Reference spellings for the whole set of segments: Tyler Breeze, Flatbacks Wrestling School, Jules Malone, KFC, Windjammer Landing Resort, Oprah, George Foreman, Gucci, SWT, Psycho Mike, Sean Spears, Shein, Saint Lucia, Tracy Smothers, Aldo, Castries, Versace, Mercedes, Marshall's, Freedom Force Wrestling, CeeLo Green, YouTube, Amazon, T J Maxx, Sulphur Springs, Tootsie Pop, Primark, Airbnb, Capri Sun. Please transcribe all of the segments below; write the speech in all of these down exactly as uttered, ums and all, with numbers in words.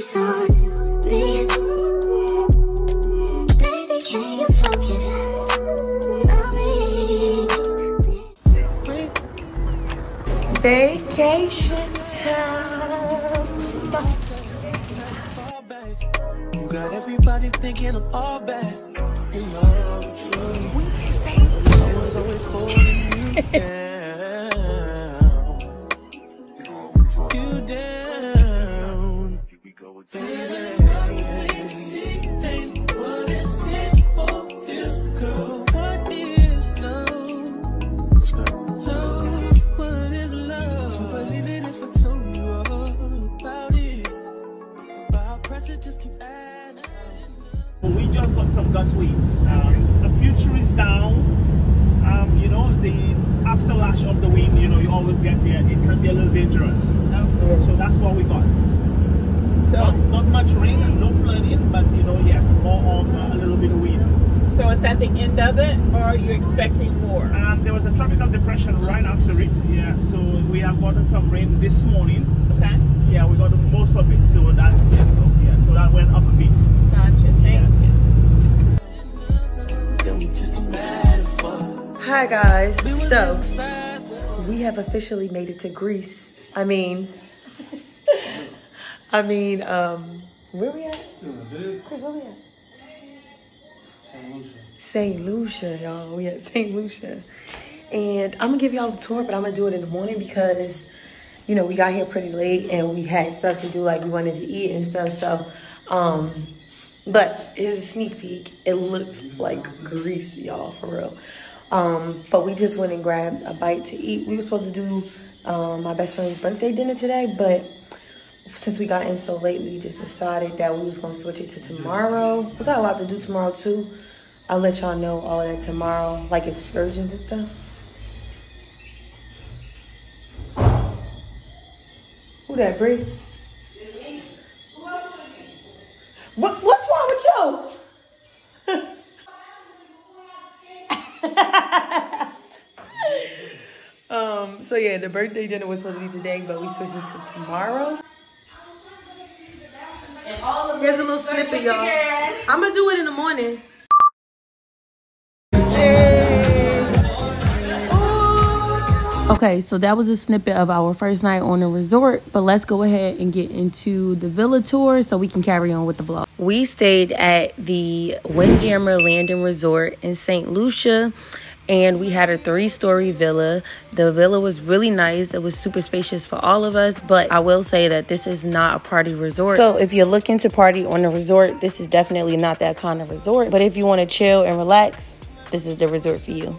focus on me. Baby, can you focus on me? Vacation time. You got everybody thinking I'm all bad. You know you. She was always holding you down. We just got some gust waves. Um, the future is down. Um, you know, the afterlash of the wind, you know, you always get there. It can be a little dangerous. Okay. So that's what we got. So not, not much rain, no flooding, but you know, yes, more of uh, a little bit of wind. So it's at the end of it, or are you expecting more? Um, there was a tropical depression right after it. Yeah. So we have gotten some rain this morning. Okay. Yeah, we got most of it. So that's yeah. So yeah. So that went up a bit. Gotcha. Thanks. Yes. Hi guys, so we have officially made it to Greece. I mean, I mean, um, where we at? Quick, where we at? Saint Lucia. Saint Lucia, y'all. We at Saint Lucia. And I'm gonna give y'all a tour, but I'm gonna do it in the morning because, you know, we got here pretty late and we had stuff to do, like we wanted to eat and stuff, so, um, but here's a sneak peek. It looks like Greece, y'all, for real. Um, but we just went and grabbed a bite to eat. We were supposed to do um, my best friend's birthday dinner today, but since we got in so late, we just decided that we was gonna switch it to tomorrow. We got a lot to do tomorrow too. I'll let y'all know all of that tomorrow, like excursions and stuff. Who that, Bree? Who else? What? What's wrong with you? um so yeah, the birthday dinner was supposed to be today, but we switched it to tomorrow. And all of here's a little snippet, y'all. I'm gonna do it in the morning. Okay, so that was a snippet of our first night on the resort, but let's go ahead and get into the villa tour so we can carry on with the vlog. We stayed at the Windjammer Landing Resort in Saint Lucia, and we had a three-story villa. The villa was really nice. It was super spacious for all of us, but I will say that this is not a party resort. So if you're looking to party on a resort, this is definitely not that kind of resort. But if you want to chill and relax, this is the resort for you.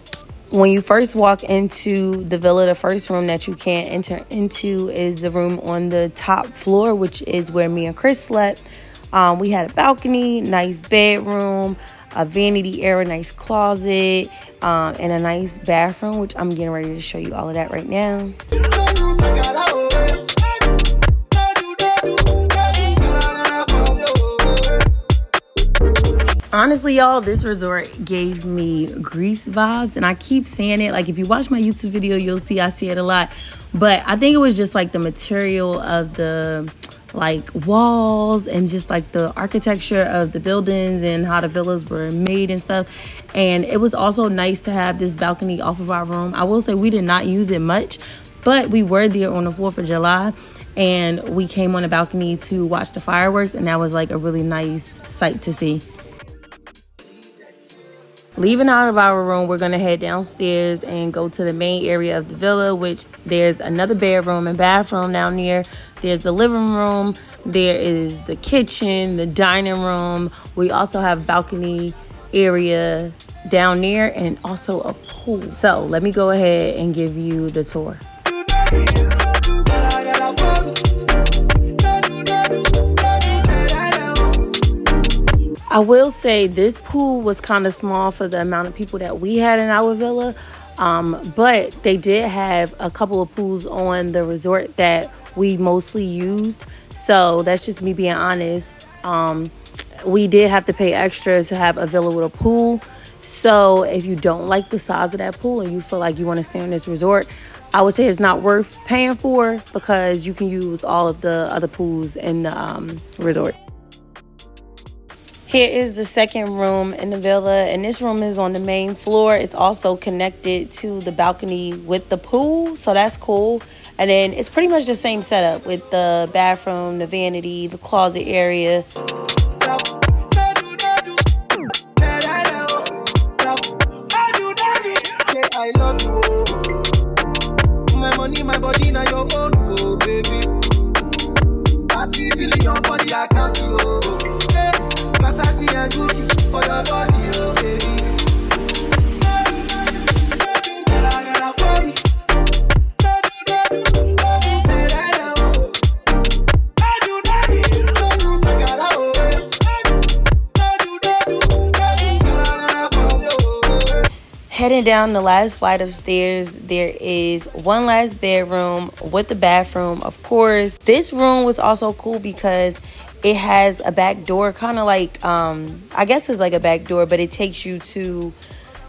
When you first walk into the villa, the first room that you can't enter into is the room on the top floor, which is where me and Chris slept. Um, we had a balcony, nice bedroom, a vanity area, nice closet, um, and a nice bathroom, which I'm getting ready to show you all of that right now. Honestly, y'all, this resort gave me Greece vibes, and I keep saying it. Like, if you watch my YouTube video, you'll see I see it a lot. But I think it was just, like, the material of the, like, walls and just, like, the architecture of the buildings and how the villas were made and stuff. And it was also nice to have this balcony off of our room. I will say we did not use it much, but we were there on the fourth of July. And we came on the balcony to watch the fireworks, and that was, like, a really nice sight to see. Leaving out of our room, we're gonna head downstairs and go to the main area of the villa, which there's another bedroom and bathroom down there. There's the living room, there is the kitchen, the dining room. We also have balcony area down there and also a pool. So let me go ahead and give you the tour. I will say this pool was kind of small for the amount of people that we had in our villa, um, but they did have a couple of pools on the resort that we mostly used, so that's just me being honest. Um, we did have to pay extra to have a villa with a pool, So if you don't like the size of that pool and you feel like you want to stay on this resort, I would say it's not worth paying for, because you can use all of the other pools in the um, resort. Here is the second room in the villa, and this room is on the main floor. It's also connected to the balcony with the pool, so that's cool. And then it's pretty much the same setup with the bathroom, the vanity, the closet area. I love you. My money, my body, now your own, oh baby. I see billion for the account, oh. Hey, Versace and Gucci for your body, oh baby. Heading down the last flight of stairs, there is one last bedroom with the bathroom, of course. This room was also cool because it has a back door, kind of like, um, I guess it's like a back door, but it takes you to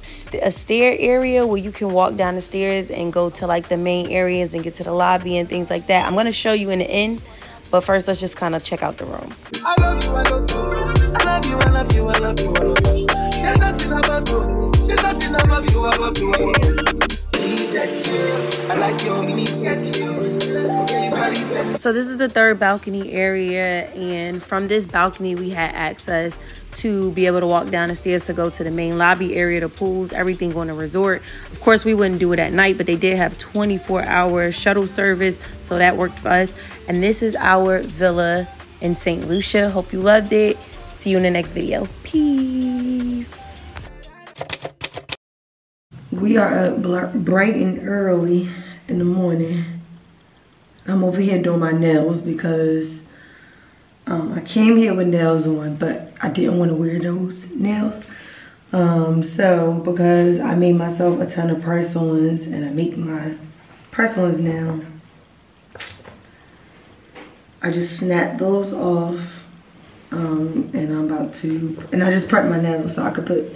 st a stair area where you can walk down the stairs and go to like the main areas and get to the lobby and things like that. I'm going to show you in the end, but first let's just kind of check out the room. I love you, I love you, I love you, I love you, I love you, I love you. There's nothing above you. There's nothing above you, above you. I like your mini sketch. So this is the third balcony area, and from this balcony we had access to be able to walk down the stairs to go to the main lobby area, the pools, everything on the resort. Of course, we wouldn't do it at night, but they did have twenty-four hour shuttle service, so that worked for us. And this is our villa in Saint Lucia. Hope you loved it. See you in the next video. Peace. We are up bright and early in the morning. I'm over here doing my nails because um, I came here with nails on, but I didn't want to wear those nails. Um, so because I made myself a ton of press-ons, and I make my press-ons now, I just snapped those off. Um, and I'm about to, and I just prepped my nails so I could put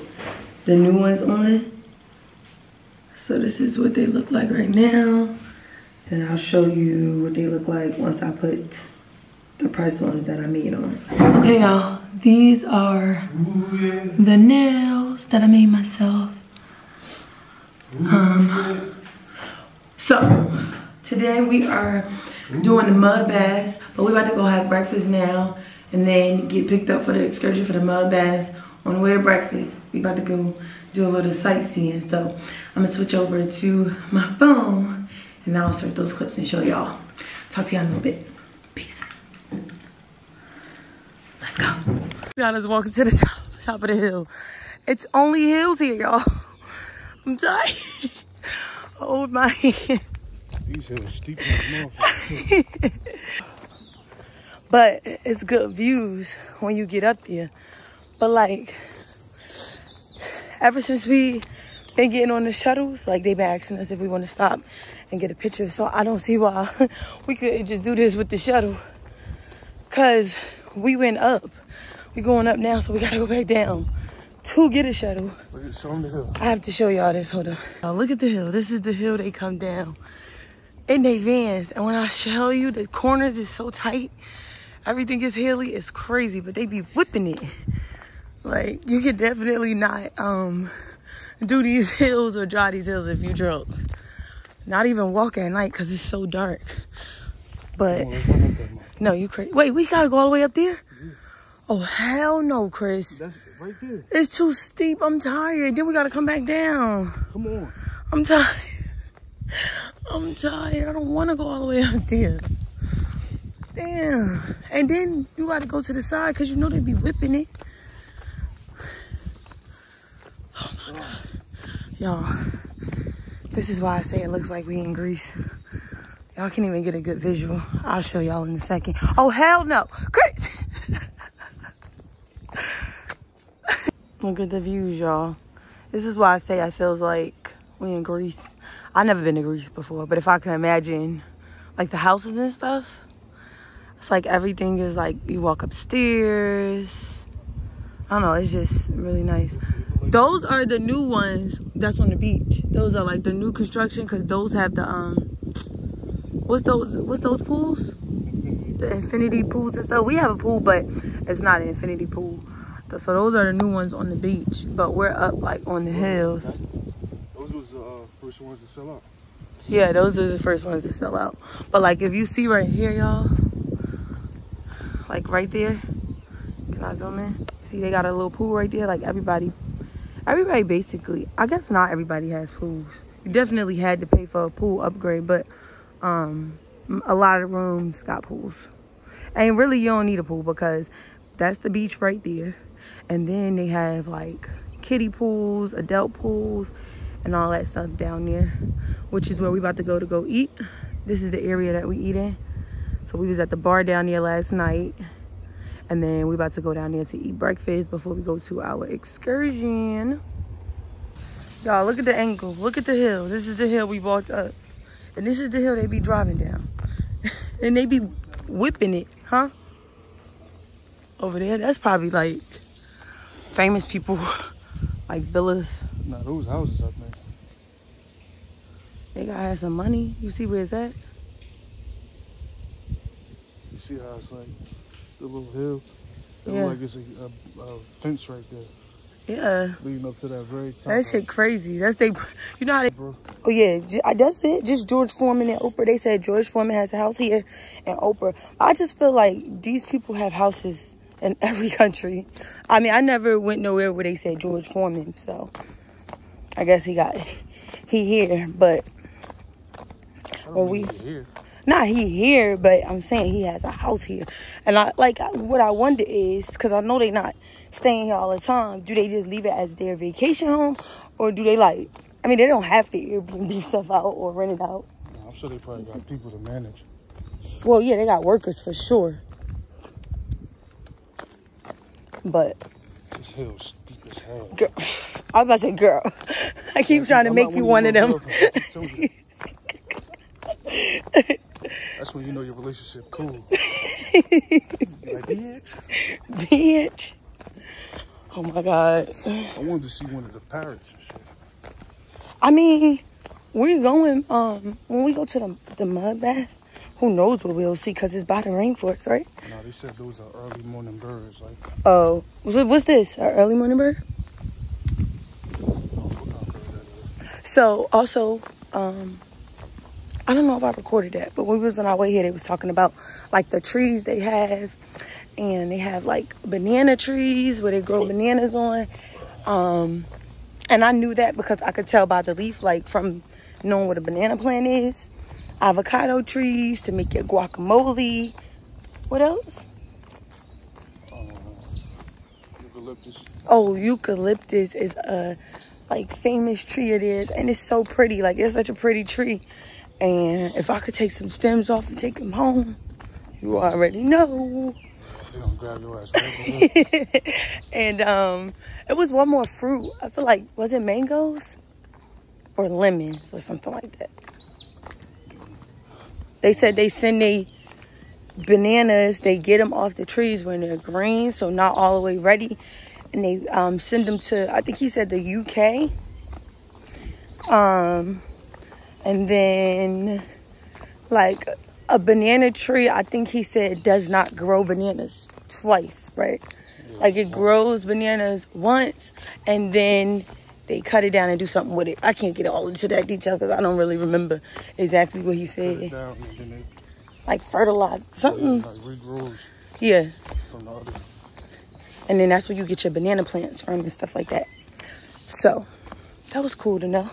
the new ones on. So this is what they look like right now, and I'll show you what they look like once I put the press ones that I made on. Okay y'all, these are the nails that I made myself. Um, so today we are doing the mud baths, but we're about to go have breakfast now, and then get picked up for the excursion for the mud baths. On the way to breakfast, we about to go do a little sightseeing. So I'm gonna switch over to my phone and I'll insert those clips and show y'all. Talk to y'all in a little bit. Peace. Let's go. Y'all is walking to the top, top of the hill. It's only hills here, y'all. I'm dying. Hold my hand. These hills are steep enough. But it's good views when you get up there. But like, ever since we been getting on the shuttles, like they been asking us if we want to stop and get a picture. So I don't see why we couldn't just do this with the shuttle. Cause we went up. We going up now, so we gotta go back down to get a shuttle. Look at some of the hill. I have to show y'all this, hold on. Now look at the hill, this is the hill they come down in their vans. And when I show you, the corners is so tight. Everything is hilly, it's crazy, but they be whipping it. Like, you can definitely not um, do these hills or drive these hills if you drove. Not even walk at night because it's so dark. But, no, no you crazy. Wait, we gotta go all the way up there? Yeah. Oh, hell no, Chris. That's right there. It's too steep, I'm tired. Then we gotta come back down. Come on. I'm tired. I'm tired, I don't wanna go all the way up there. Damn. And then you gotta go to the side because you know they be whipping it. Oh my God. Y'all, this is why I say it looks like we in Greece. Y'all can't even get a good visual. I'll show y'all in a second. Oh, hell no. Chris! Look at the views, y'all. This is why I say I feels like we in Greece. I've never been to Greece before, but if I can imagine, like, the houses and stuff. It's like everything is like, you walk upstairs. I don't know, it's just really nice. Those are the new ones that's on the beach. Those are like the new construction, because those have the um what's those what's those pools, the infinity pools and stuff. We have a pool, but it's not an infinity pool. So those are the new ones on the beach, but we're up like on the hills. Those was the uh, first ones to sell out. Yeah, those are the first ones to sell out. But like if you see right here, y'all, like right there, can I zoom in? See, they got a little pool right there. Like everybody, everybody basically, I guess not everybody has pools. You definitely had to pay for a pool upgrade, but um, a lot of rooms got pools. And really you don't need a pool, because that's the beach right there. And then they have like kiddie pools, adult pools, and all that stuff down there, which is where we about to go to go eat. This is the area that we eat in. So we was at the bar down there last night, and then we about to go down there to eat breakfast before we go to our excursion. Y'all, look at the angle. Look at the hill. This is the hill we walked up. And this is the hill they be driving down. And they be whipping it, huh? Over there, that's probably like famous people, like villas. Nah, those houses up there. They gotta have some money. You see where it's at? You see how it's like the little hill? It yeah. Looks like it's a, a, a fence right there. Yeah. Leading up to that very top. That shit crazy. That's they, you know how they, bro. Oh yeah, that's it. Just George Foreman and Oprah. They said George Foreman has a house here and Oprah. I just feel like these people have houses in every country. I mean, I never went nowhere where they said George Foreman, so I guess he got he here. But when we here. Not he here, but I'm saying he has a house here. And I like what I wonder is, because I know they not staying here all the time, do they just leave it as their vacation home, or do they like? I mean, they don't have to Airbnb stuff out or rent it out. I'm sure they probably got people to manage. Well, yeah, they got workers for sure. But this hill is steep as hell. Girl, I was about to say, girl, I keep yeah, trying to make you one of them. That's when you know your relationship cool. Like, bitch. Bitch. Oh my God. I wanted to see one of the parrots and shit. I mean, we're going, um, when we go to the, the mud bath, who knows what we'll see, because it's by the rainforest, right? No, they said those are early morning birds. Like, oh, what's this? An early morning bird? So, also, um, I don't know if I recorded that, but when we was on our way here, they was talking about, like, the trees they have. And they have, like, banana trees where they grow bananas on. Um, and I knew that because I could tell by the leaf, like, from knowing what a banana plant is. Avocado trees to make your guacamole. What else? Um, eucalyptus. Oh, eucalyptus is a like famous tree it is, and it's so pretty. Like it's such a pretty tree. And if I could take some stems off and take them home, you already know. They're gonna grab your ass right. And um, it was one more fruit. I feel like, was it mangoes or lemons or something like that? They said they send they bananas, they get them off the trees when they're green, so not all the way ready. And they um, send them to, I think he said the U K. Um, and then, like, a banana tree, I think he said, does not grow bananas twice, right? Like, it grows bananas once, and then they cut it down and do something with it. I can't get all into that detail because I don't really remember exactly what he said. Cut it down and then it, like fertilize something. Yeah, like regrows. Yeah. From the other. And then that's where you get your banana plants from and stuff like that. So that was cool to know.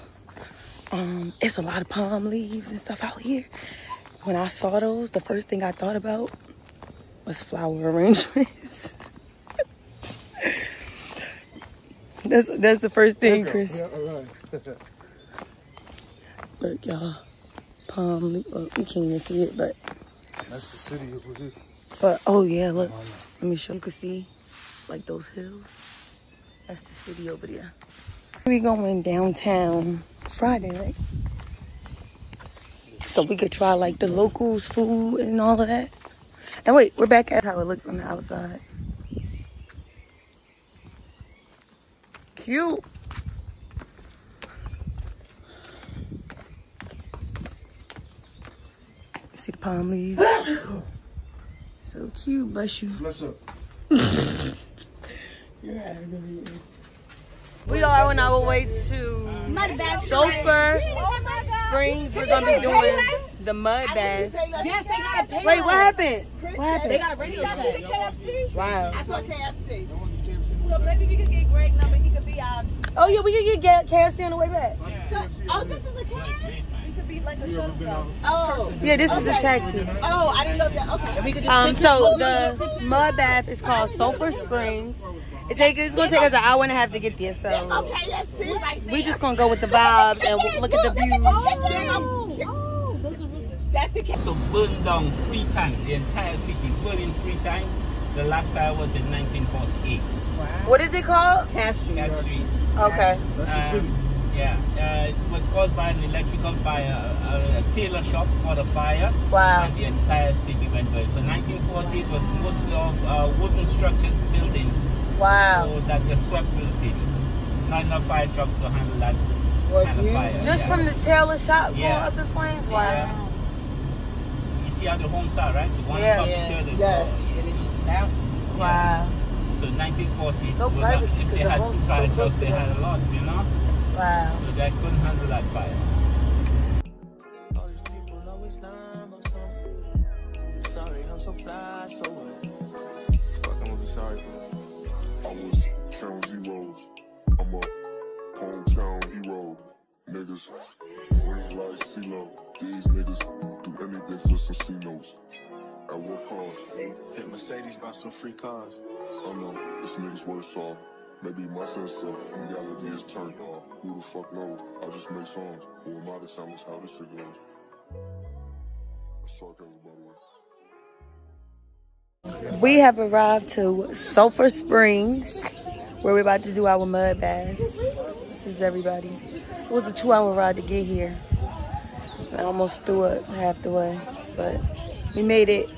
Um, it's a lot of palm leaves and stuff out here. When I saw those, the first thing I thought about was flower arrangements. That's, that's the first thing, Chris. Yeah, all right. Look, y'all. Palm leaf. Oh, you can't even see it, but. That's the city over here. But, oh, yeah, look. Let me show you. You can see, like, those hills. That's the city over there. We going downtown Friday, right? So we could try, like, the locals' food and all of that. And wait, we're back at how it looks on the outside. cute. You see the palm leaves? So cute, bless you. Bless up. Yeah, we are on our way to Sulphur Springs. We're gonna be doing the mud bath. Yes, they gotta pay. Wait, what happened? What happened? They got a radio show. Wow. I saw K F C. So maybe we could get Greg's number. He could be out. Oh yeah, we could get K F C on the way back. Oh, this is a cab. We could be like a shuttle. Oh. Yeah, this is a taxi. Oh, I didn't know that. Okay. We could just um. So the mud bath is called Sulphur Springs. It take, it's going to take us an hour and a half to get there, so okay, let's see right there. We just going to go with the vibes and we'll look, look at the views. Oh, oh, oh. That's the so burned down three times, the entire city burning three times. The last fire was in nineteen forty-eight. Wow. What is it called? Castries. Castries. Okay. Um, yeah, uh, it was caused by an electrical fire, a, a tailor shop caught a fire. Wow. And the entire city went burning. So nineteen forty-eight was mostly of uh, wooden structured buildings. Wow. So that they swept through the city. Not enough fire trucks to handle that what kind of fire. Just yeah. From the tailor shop going yeah. Up in flames? Wow. Yeah. You see how the homes are, right? So one yeah, on top yeah. Of the other. Yes. So, and it just melts. Wow. Yeah. So nineteen forty, no not, if they had two fire so trucks, they them. Had a lot, you know? Wow. So they couldn't handle that fire. All these people always lie about something. I'm sorry, I'm so fly, so what? Fuck, I'm gonna be sorry for that. I was town zeros, I'm a hometown hero. Niggas, green like CeeLo. These niggas do anything for some C-notes. I work hard. Hit Mercedes, buy some free cars. I know, this nigga's worse off. Maybe my sensor, reality is turned off. Who the fuck knows? I just make songs. Who am I to tell us how this shit goes? Sarcasm, by the way. We have arrived to Sulphur Springs where we're about to do our mud baths. This is everybody. It was a two hour ride to get here. I almost threw up half the way, but we made it.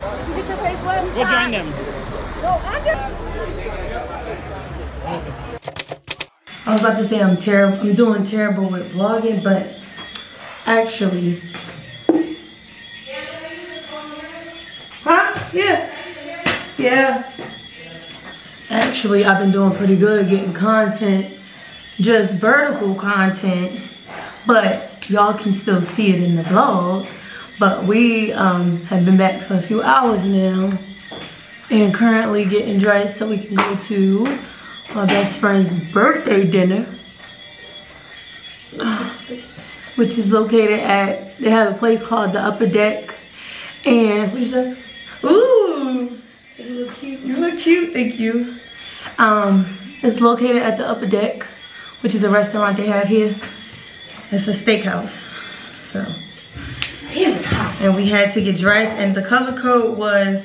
Go join them. I was about to say I'm terrible. I'm doing terrible with vlogging, but actually Yeah, yeah. Actually, I've been doing pretty good getting content, just vertical content, but y'all can still see it in the vlog. But we um, have been back for a few hours now and currently getting dressed so we can go to my best friend's birthday dinner, which is located at, they have a place called the Upper Deck. And what is that? Ooh, you look cute. You look cute, thank you. Um, it's located at the Upper Deck, which is a restaurant they have here. It's a steakhouse, so. Damn, it's hot. And we had to get dressed, and the color code was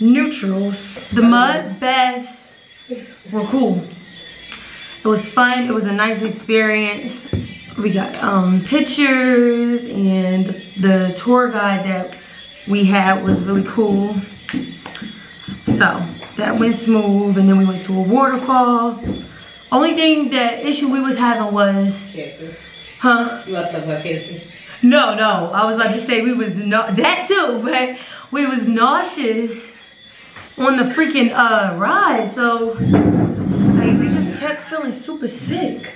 neutrals. The mud baths were cool. It was fun, it was a nice experience. We got um, pictures, and the tour guide that we had was really cool. So that went smooth, and then we went to a waterfall. Only thing that issue we was having was cancer. Huh? You want to talk about cancer? No, no. I was about to say we was not that too, but we was nauseous on the freaking uh ride. So like we just kept feeling super sick.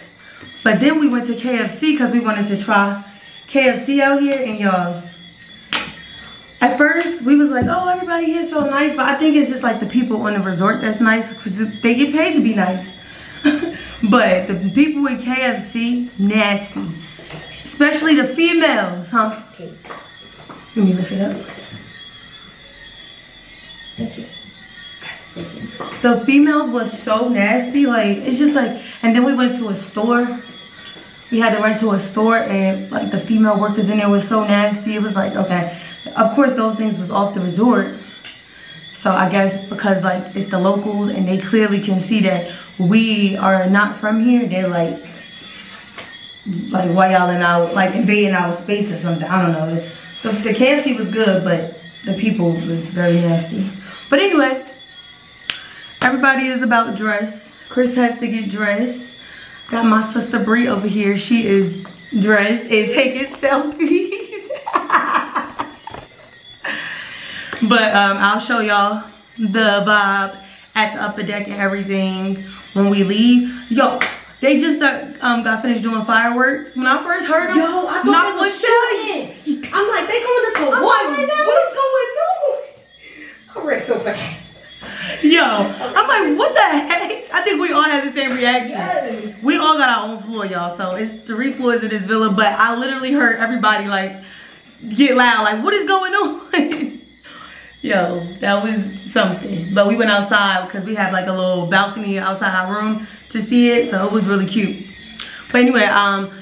But then we went to K F C because we wanted to try K F C out here, and y'all. At first, we was like, oh, everybody here is so nice, but I think it's just like the people on the resort that's nice because they get paid to be nice. But the people at K F C, nasty. Especially the females, huh? Okay. Let me lift it up. Thank you. The females were so nasty, like, it's just like, and then we went to a store. We had to run to a store and like the female workers in there was so nasty. It was like, okay. Of course, those things was off the resort. So I guess because like it's the locals and they clearly can see that we are not from here, they're like, like why y'all in our, like invading our space or something. I don't know. The, the K F C was good, but the people was very nasty. But anyway, Everybody is about dress. Chris has to get dressed. Got my sister Bree over here. She is dressed and taking selfies. But um, I'll show y'all the vibe at the upper deck and everything when we leave. Yo, they just got, um, got finished doing fireworks. When I first heard them, yo, I thought they was shooting. I'm like, they going into I'm one. Like, what is going on? I read so fast. Yo, I'm like, what the heck? I think we all had the same reaction. Yes. We all got our own floor, y'all. So it's three floors in this villa, but I literally heard everybody like get loud, like, what is going on? Yo, that was something. But we went outside because we had like a little balcony outside our room to see it, so it was really cute. But anyway, um,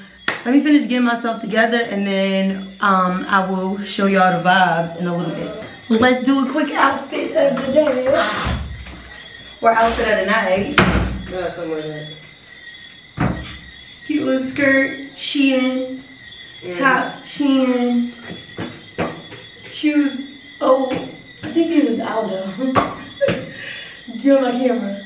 let me finish getting myself together and then um, I will show y'all the vibes in a little bit. Let's do a quick outfit of the day. Or outfit of the night. No, somewhere there. Cute little skirt, Shein, mm. top, Shein, shoes. Oh, I think this is Aldo. Get on my camera.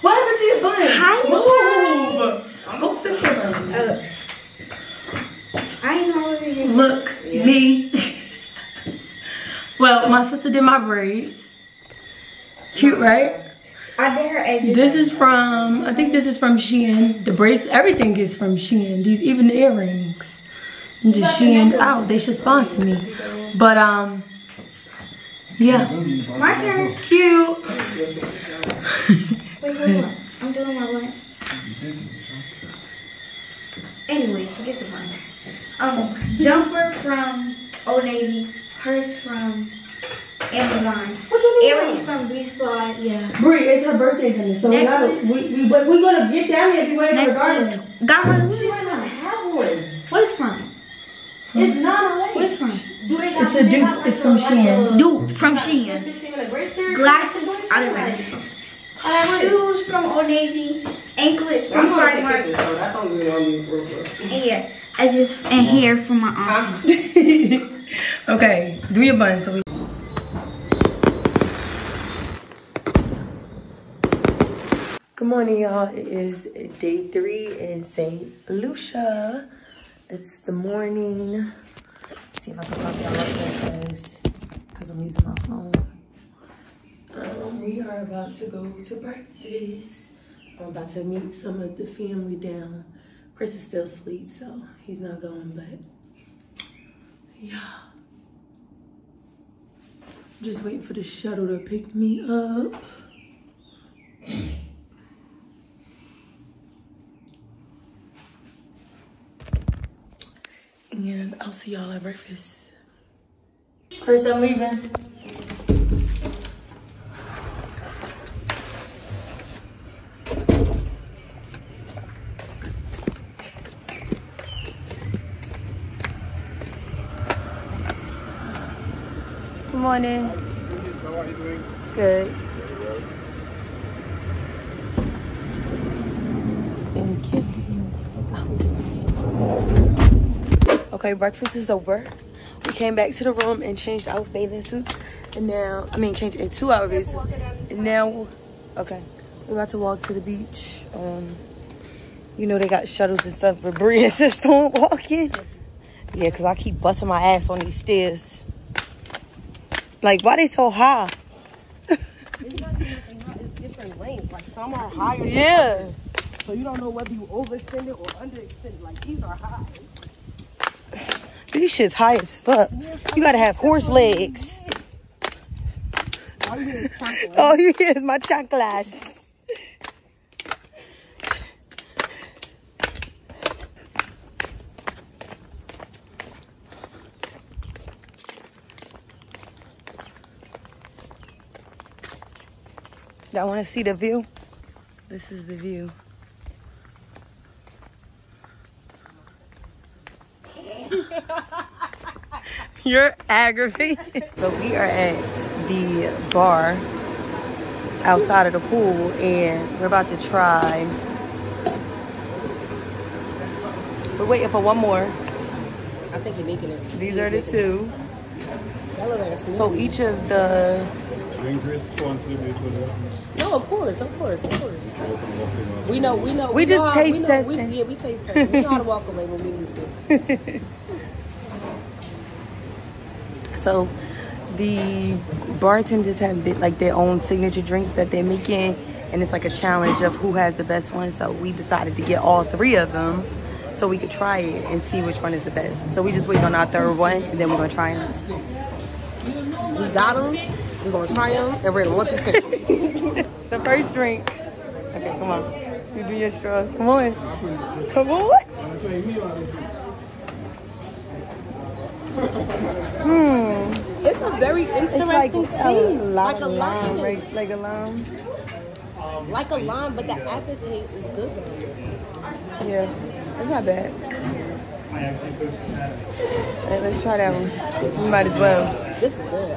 What happened to your bun? Hi, move. I'm gonna fix your bun. Uh, I ain't already. Look, yeah. me. Well, my sister did my braids. Cute, right? I did her edges. This is from, I think this is from Shein. The brace, everything is from Shein. These, even the earrings. I'm just Shein out. They should sponsor me. But, um, yeah. My turn. Cute. Wait, hold on. I'm doing my one. Anyways, forget the one. Um, jumper from Old Navy. Hers from Amazon. What you mean? Erin from B Spot, yeah. Bree, it's her birthday dinner, so we gotta, we, we, we're gonna get down here if you wait for her. Got her. She might not have one. What is from? It's not a What is from? Do they got it's a dupe. Like it's from Shein. Dupe from Shein. Glasses. I don't know. Uh, shoes from Old Navy. Anklets from Primark. That's what we want me for. Yeah, I just and hair from my auntie. Okay, do your bun so we Good morning, y'all. It is day three in Saint Lucia. It's the morning. Let's see if I can pop y'all up there because I'm using my phone. Um, we are about to go to breakfast. I'm about to meet some of the family down. Chris is still asleep, so he's not going, but yeah. Just waiting for the shuttle to pick me up. And I'll see y'all at breakfast. Chris, I'm leaving. Good morning. How are you doing? Good. Thank you. Okay, breakfast is over. We came back to the room and changed our bathing suits. And now, I mean, changed into our bathing suits. And now, okay, we're about to walk to the beach. Um, You know, they got shuttles and stuff, but Bria insists on walking. Yeah, because I keep busting my ass on these stairs. Like, why they so high? It's not different, it's different lanes. Like, some are higher yeah. than others. So you don't know whether you overextended or underextended. Like, these are high. These shit's high as fuck. Yes, you gotta have horse legs. All you hear is chocolate. All you hear is my chocolate. Y'all want to see the view? This is the view. You're aggravated. So we are at the bar outside of the pool and we're about to try. We're waiting for one more. I think you're making it. These are the two. So each of the... Drink responsibly for that. Oh, of course, of course, of course. We know, we know. We, we just know taste how, we know, testing. We, yeah, we taste testing. We know how to walk away when we need to. So the bartenders have been, like, their own signature drinks that they're making, and it's like a challenge of who has the best one. So we decided to get all three of them so we could try it and see which one is the best. So we just wait on our third one, and then we're gonna try them. We got them. We're gonna try them, and we're gonna look at them. The first drink. Okay, come on. You do your straw. Come on. Come on. Hmm. It's a very interesting like taste. A like a lime, right? Like a lime. Like a lime, but the aftertaste is good though. Yeah, it's not bad. Alright, let's try that one. We might as well. This is good.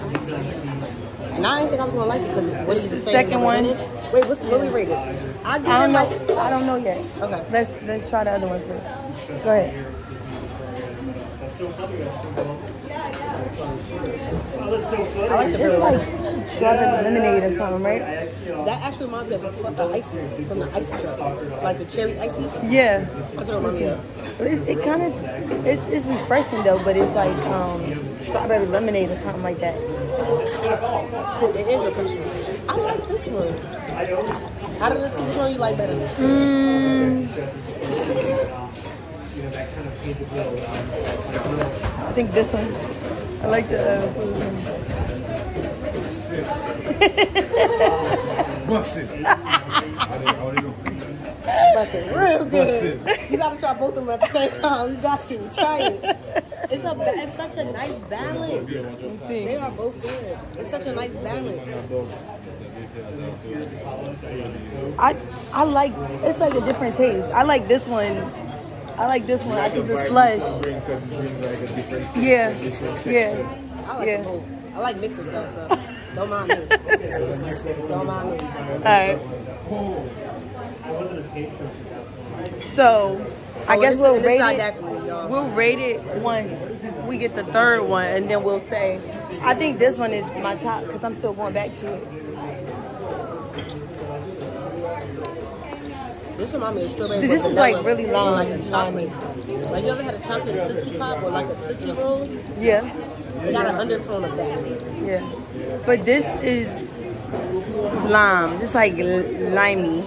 And I didn't think I was gonna like it because what is the second one? Wait, what's what we rated? I don't know. Like, I don't know yet. Okay, let's let's try the other one first. Go ahead. I like the it's like. Strawberry lemonade or something, right? That actually reminds me of the icy from the ice truck, like the cherry icy. Yeah. That's what it reminds me of. It, it kind of, it's, it's refreshing though, but it's like um, strawberry lemonade or something like that. It is refreshing. I like this one. Out of the two, which one you like better? Mm. I think this one. I like the. Uh, Bust it. Bust it real good. It. You gotta try both of them at the same time. You got to try it. It's a, it's such a nice balance. They are both good. It's such a nice balance. I I like it's like a different taste. I like this one. I like this one. I think the slush. Yeah, yeah. I like yeah. both. I like mixes though, so don't mind me. Don't mind me. All right. So, I oh, guess we'll rate it. We'll rate it once we get the third one, and then we'll say, I think this one is my top because I'm still going back to it. This reminds me of strawberry. This is like really long. Like a chocolate. Like you ever had a chocolate Tootsie Pop or like a Tootsie Roll? Yeah. It got an undertone of that. Yeah. But this is lime. It's like limey.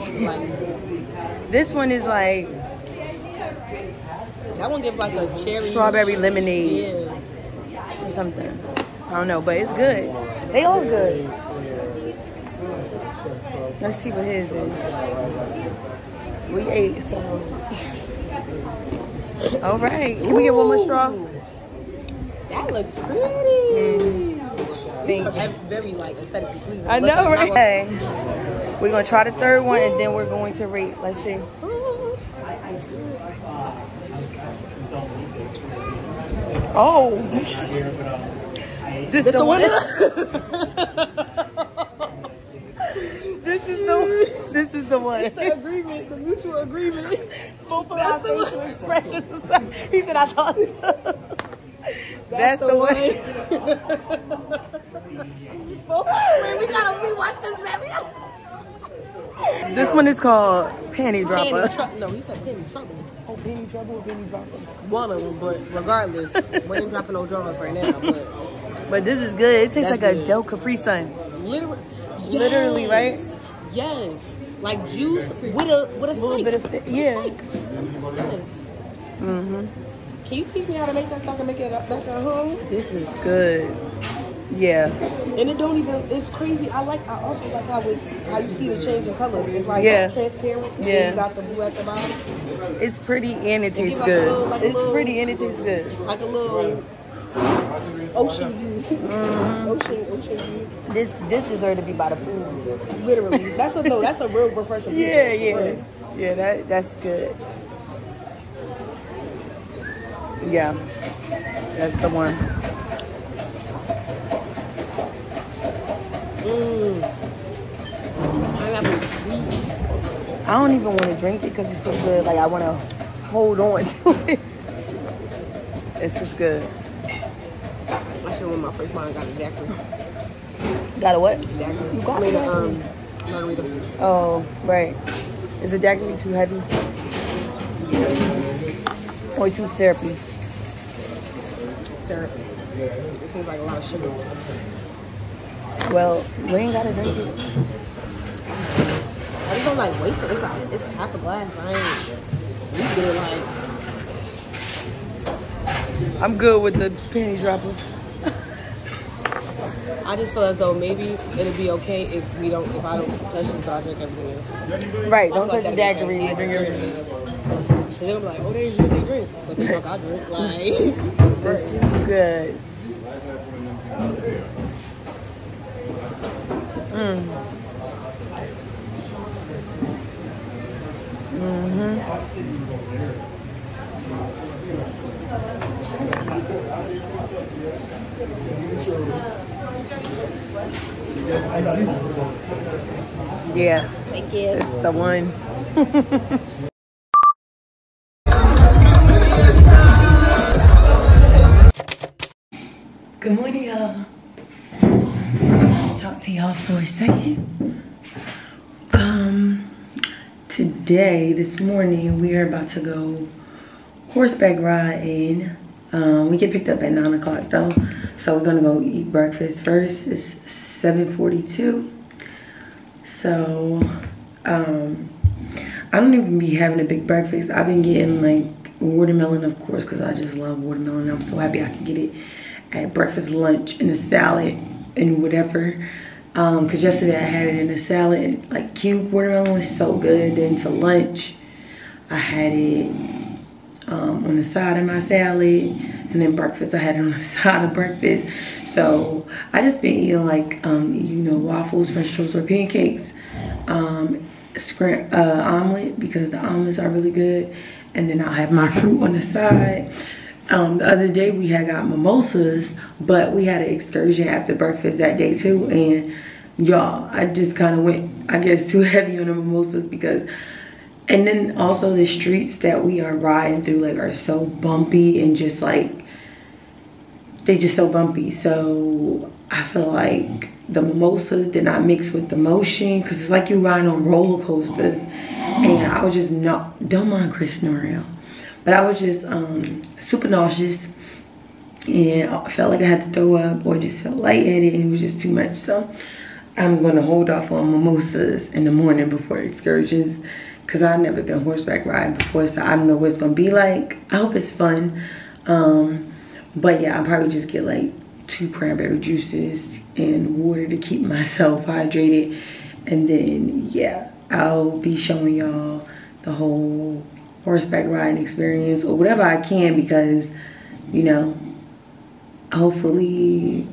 This one is like. That one gives like a cherry. Strawberry lemonade. Yeah. Or something. I don't know, but it's good. They all good. Let's see what his is. We ate, so. All right. Can we get one more straw? That looks pretty. Mm. Thank you. Very like aesthetically pleasing. I know, right? Okay. We're gonna try the third one and then we're going to rate. Let's see. Oh, this, this the one. Is this is the this is the one. It's the agreement, the mutual agreement. Both of our facial expressions. He said, "I thought." So. That's, That's the, the one. Well, we gotta rewatch this baby. This one is called Panty Dropper. Panty no, he said Penny Trouble. Oh, Penny Trouble or Penny Dropper? One of them, but regardless, we ain't dropping no dramas right now. But, but this is good. It tastes That's like good. A Del Capri Sun. Literally, yes. Literally, right? Yes. Like juice with a with a, a little bit of fit. Yeah. Yes. Mm-hmm. Can you teach me how to make that so I can make it back at home? This is good. Yeah. And it don't even, it's crazy. I like, I also like how it's, how you see the change in color. It's like yeah. transparent. Yeah. You got the blue at the bottom. It's pretty and it tastes like good. Little, like it's little, pretty and it tastes good. Like a little ocean view. Mm-hmm. Ocean, ocean view. This, this deserves to be by the pool. Literally. That's a, no, that's a real refreshing. Yeah, yeah. Yeah, that, that's good. Yeah, that's the one. Mm. I don't even want to drink it because it's so good. Like, I want to hold on to it. It's just good. I should have went my first line and got a daiquiri. Got a what? Daiquiri. You got I made a, um, margarita. Oh, right. Is the daiquiri too heavy? Yeah. Or too syrupy? Syrupy. It tastes like a lot of sugar. Well, we ain't gotta drink it. I just don't like waste it. It's, a, it's half a glass. I ain't. We do it like. I'm good with the penny dropper. I just feel as though maybe it'll be okay if we don't, if I don't touch it, but I drink everything else. Right, don't touch the daiquiri, you drink everything else. Cause they'll be like, oh, they really drink, but the fuck I drink, like. This is good. Mm. Mm-hmm. Yeah, thank you. It's the one. Good morning, y'all. So, talk to y'all for a second. Um, today, this morning, we are about to go horseback riding. Um, we get picked up at nine o'clock though, so we're gonna go eat breakfast first. It's seven forty-two, so um, I don't even be having a big breakfast. I've been getting like watermelon, of course, because I just love watermelon. I'm so happy I can get it at breakfast, lunch, and a salad and whatever, um, because yesterday I had it in a salad. Like, cube watermelon was so good. Then for lunch I had it Um, on the side of my salad, and then breakfast I had it on the side of breakfast. So I just been eating like um, you know, waffles, french toast, or pancakes, um, scram uh, omelet, because the omelets are really good, and then I'll have my fruit on the side. Um, the other day we had got mimosas, but we had an excursion after breakfast that day too, and y'all, I just kind of went, I guess, too heavy on the mimosas because. And then also the streets that we are riding through like are so bumpy and just like, they just so bumpy. So I feel like the mimosas did not mix with the motion, because it's like you riding on roller coasters. And I was just, not, don't mind Chris snoring, but I was just um, super nauseous, and I felt like I had to throw up or just felt lightheaded, and it was just too much. So I'm gonna hold off on mimosas in the morning before excursions, because I've never been horseback riding before, so I don't know what it's going to be like. I hope it's fun. Um, but yeah, I'll probably just get like two cranberry juices and water to keep myself hydrated. And then, yeah, I'll be showing y'all the whole horseback riding experience, or whatever I can, because, you know, hopefully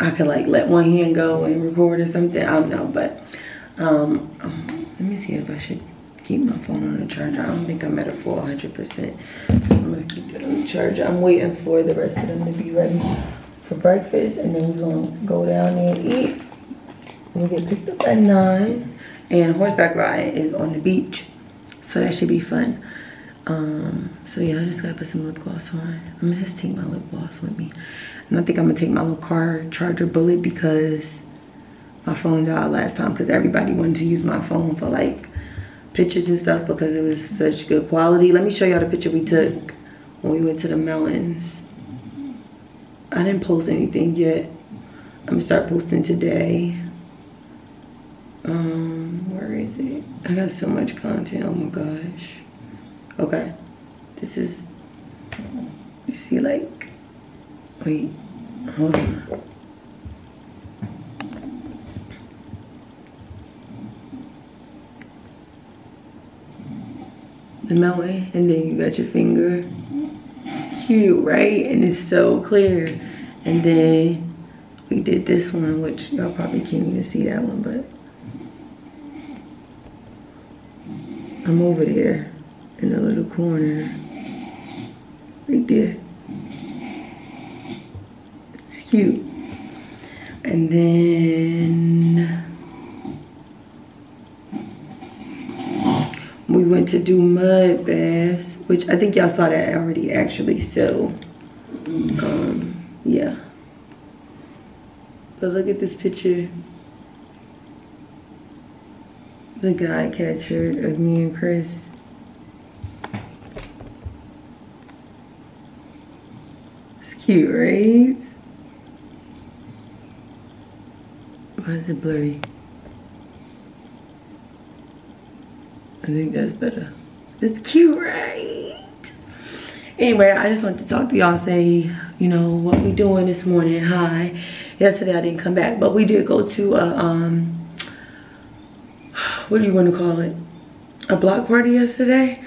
I could like let one hand go and record or something. I don't know, but um, um, let me see if I should keep my phone on the charger. I don't think I'm at a full one hundred percent. So I'm gonna keep it on the charger. I'm waiting for the rest of them to be ready for breakfast, and then we're gonna go down there and eat. We'll get picked up at nine, and horseback riding is on the beach, so that should be fun. Um, so yeah, I just gotta put some lip gloss on. I'm gonna just take my lip gloss with me, and I think I'm gonna take my little car charger bullet, because my phone died last time, because everybody wanted to use my phone for like pictures and stuff, because it was such good quality. Let me show y'all the picture we took when we went to the mountains. I didn't post anything yet. I'm gonna start posting today. Um, where is it? I got so much content, oh my gosh. Okay, this is, you see like, wait, hold on. The mountain, and then you got your finger. Cute, right? And it's so clear. And then we did this one, which y'all probably can't even see that one, but I'm over there in a little corner right there. It's cute. And then we went to do mud baths, which I think y'all saw that already actually, so um yeah, but look at this picture. the guy captured of me and Chris. It's cute, right? Why is it blurry? I think that's better. It's cute, right? Anyway, I just wanted to talk to y'all, say, you know, what we doing this morning. Hi. Yesterday I didn't come back, but we did go to a, um, what do you want to call it? A block party yesterday.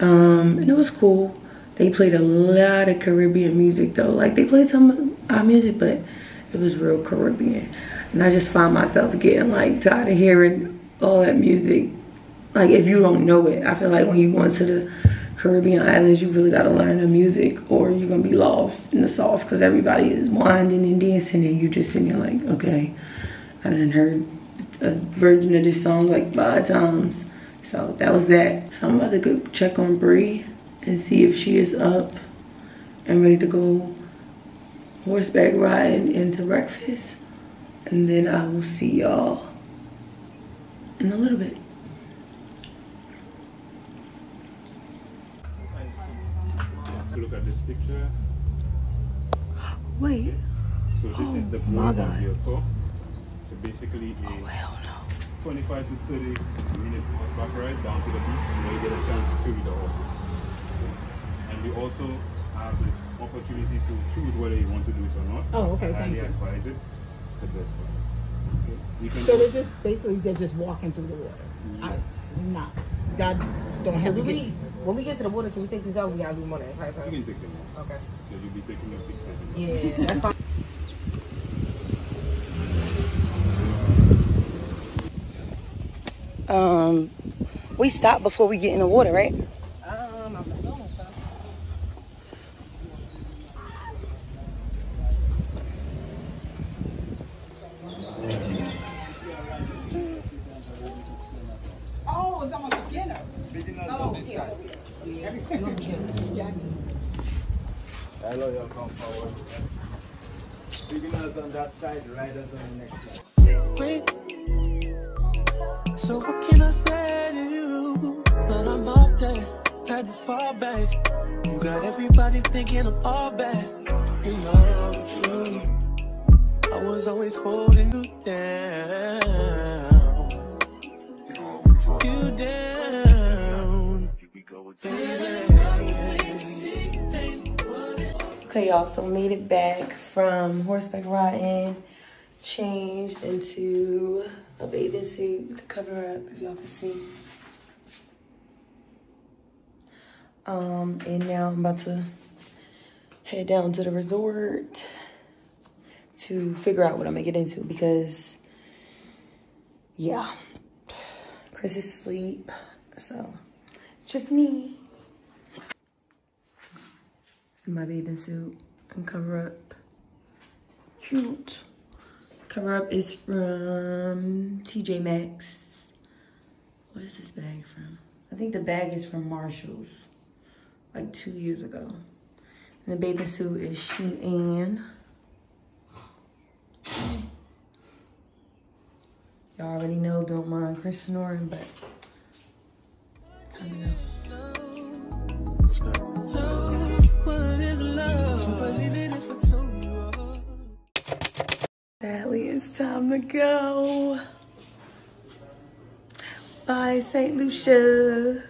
Um, and it was cool. They played a lot of Caribbean music though. Like, they played some of our music, but it was real Caribbean. And I just found myself getting like tired of hearing all that music. Like, if you don't know it, I feel like when you go into the Caribbean islands, you really gotta learn the music or you're gonna be lost in the sauce, because everybody is winding and dancing and you just sitting there like, okay, I done heard a version of this song like five times. So that was that. So I'm about to go check on Bree and see if she is up and ready to go horseback riding into breakfast. And then I will see y'all in a little bit. Look at this picture. Wait. Okay. So this oh, is the board of your tour. So basically a oh, hell no. twenty-five to thirty minutes horseback ride down to the beach where you get a chance to swim with the horses. Okay. And you also have the opportunity to choose whether you want to do it or not. Oh, okay. Thank you. Advise it. It's the best part. Okay. So they're just basically they're just walking through the water. Yes. I, not. God don't so have to be. When we get to the water, can we take these out? We gotta do more than five times. You can take them out. Okay. So you'll be taking your pictures. Yeah, that's fine. Um, we stop before we get in the water, right? Um, I'm assuming so. Oh, it's on the beginner. Oh, yeah. Hello, y'all come forward. Beginners on that side, riders on the next side. So what can I say to you? But I'm off there, had to fall back. You got everybody thinking I'm all bad. You know the truth. I was always holding you down. You down. Okay, y'all, so made it back from horseback riding, changed into a bathing suit with the cover up, if y'all can see. Um, and now I'm about to head down to the resort to figure out what I'm gonna get into, because, yeah, Chris is asleep, so. Just me. This is my bathing suit and cover up. Cute. Cover up is from T J Maxx. What is this bag from? I think the bag is from Marshall's, like two years ago. And the bathing suit is Shein. Y'all already know, don't mind Chris snoring, but. Sadly, it's time to go. Bye, Saint Lucia.